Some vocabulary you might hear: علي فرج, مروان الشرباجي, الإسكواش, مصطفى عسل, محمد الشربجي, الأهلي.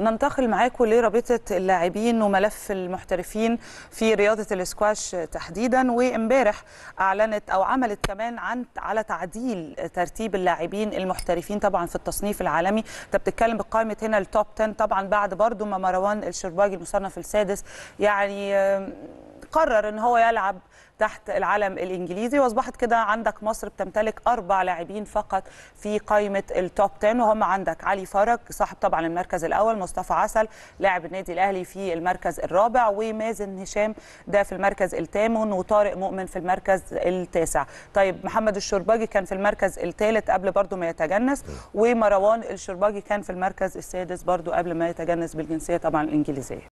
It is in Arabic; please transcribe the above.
ننتقل معاكم لرابطه اللاعبين وملف المحترفين في رياضه الاسكواش تحديدا. وامبارح اعلنت او عملت كمان على تعديل ترتيب اللاعبين المحترفين طبعا في التصنيف العالمي. انت بتتكلم بقائمه هنا التوب 10 طبعا بعد برضو ما مروان الشرباجي المصنف السادس يعني قرر ان هو يلعب تحت العلم الانجليزي، واصبحت كده عندك مصر بتمتلك 4 لاعبين فقط في قائمه التوب 10، وهم عندك علي فرج صاحب طبعا المركز الاول، مصطفى عسل لاعب النادي الاهلي في المركز الرابع، ومازن هشام ده في المركز الثامن، وطارق مؤمن في المركز التاسع. طيب محمد الشربجي كان في المركز الثالث قبل برضو ما يتجنس، ومروان الشرباجي كان في المركز السادس برضو قبل ما يتجنس بالجنسيه طبعا الانجليزيه.